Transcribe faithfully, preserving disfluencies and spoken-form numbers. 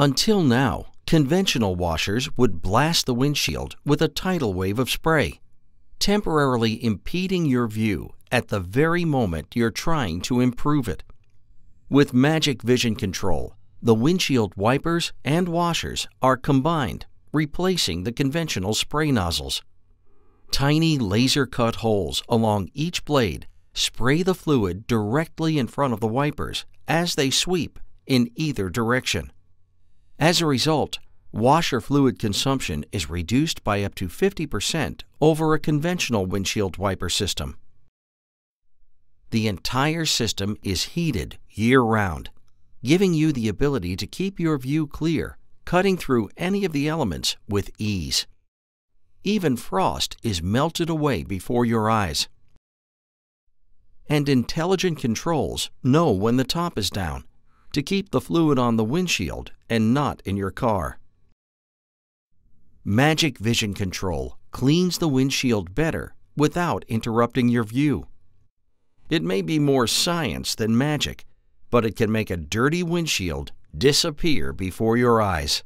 Until now, conventional washers would blast the windshield with a tidal wave of spray, temporarily impeding your view at the very moment you're trying to improve it. With Magic Vision Control, the windshield wipers and washers are combined, replacing the conventional spray nozzles. Tiny laser-cut holes along each blade spray the fluid directly in front of the wipers as they sweep in either direction. As a result, washer fluid consumption is reduced by up to fifty percent over a conventional windshield wiper system. The entire system is heated year-round, giving you the ability to keep your view clear, cutting through any of the elements with ease. Even frost is melted away before your eyes. And intelligent controls know when the top is down, to keep the fluid on the windshield and not in your car. Magic Vision Control cleans the windshield better without interrupting your view. It may be more science than magic, but it can make a dirty windshield disappear before your eyes.